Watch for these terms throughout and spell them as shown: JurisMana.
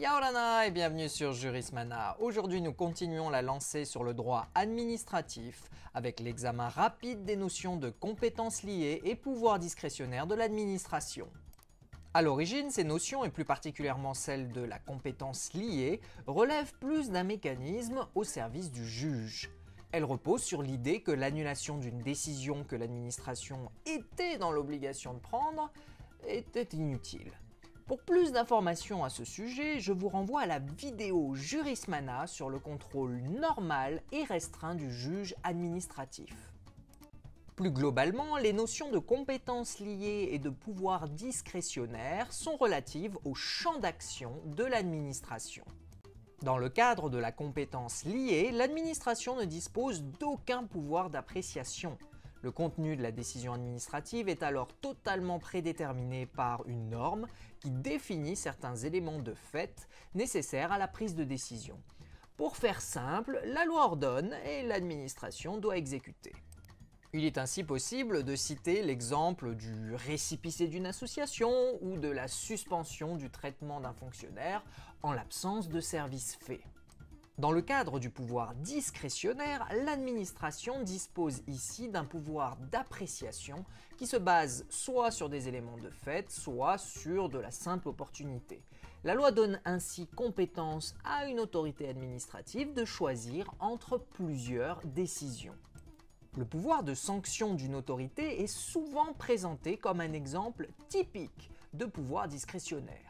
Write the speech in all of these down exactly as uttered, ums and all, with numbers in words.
Yaolana et bienvenue sur JurisMana. Aujourd'hui, nous continuons la lancée sur le droit administratif avec l'examen rapide des notions de compétences liées et pouvoir discrétionnaire de l'administration. A l'origine, ces notions, et plus particulièrement celle de la compétence liée, relèvent plus d'un mécanisme au service du juge. Elle repose sur l'idée que l'annulation d'une décision que l'administration était dans l'obligation de prendre était inutile. Pour plus d'informations à ce sujet, je vous renvoie à la vidéo JurisMana sur le contrôle normal et restreint du juge administratif. Plus globalement, les notions de compétences liées et de pouvoir discrétionnaire sont relatives au champ d'action de l'administration. Dans le cadre de la compétence liée, l'administration ne dispose d'aucun pouvoir d'appréciation. Le contenu de la décision administrative est alors totalement prédéterminé par une norme qui définit certains éléments de fait nécessaires à la prise de décision. Pour faire simple, la loi ordonne et l'administration doit exécuter. Il est ainsi possible de citer l'exemple du récépissé d'une association ou de la suspension du traitement d'un fonctionnaire en l'absence de service fait. Dans le cadre du pouvoir discrétionnaire, l'administration dispose ici d'un pouvoir d'appréciation qui se base soit sur des éléments de fait, soit sur de la simple opportunité. La loi donne ainsi compétence à une autorité administrative de choisir entre plusieurs décisions. Le pouvoir de sanction d'une autorité est souvent présenté comme un exemple typique de pouvoir discrétionnaire.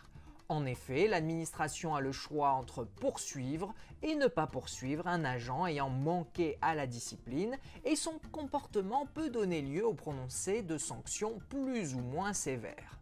En effet, l'administration a le choix entre poursuivre et ne pas poursuivre un agent ayant manqué à la discipline, et son comportement peut donner lieu au prononcé de sanctions plus ou moins sévères.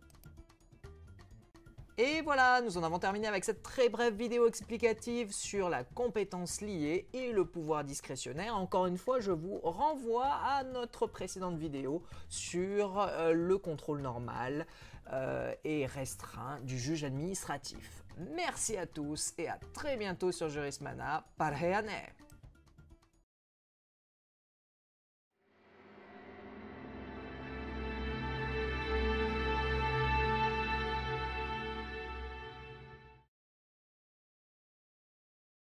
Et voilà, nous en avons terminé avec cette très brève vidéo explicative sur la compétence liée et le pouvoir discrétionnaire. Encore une fois, je vous renvoie à notre précédente vidéo sur euh, le contrôle normal euh, et restreint du juge administratif. Merci à tous et à très bientôt sur JurisMana. Parheane.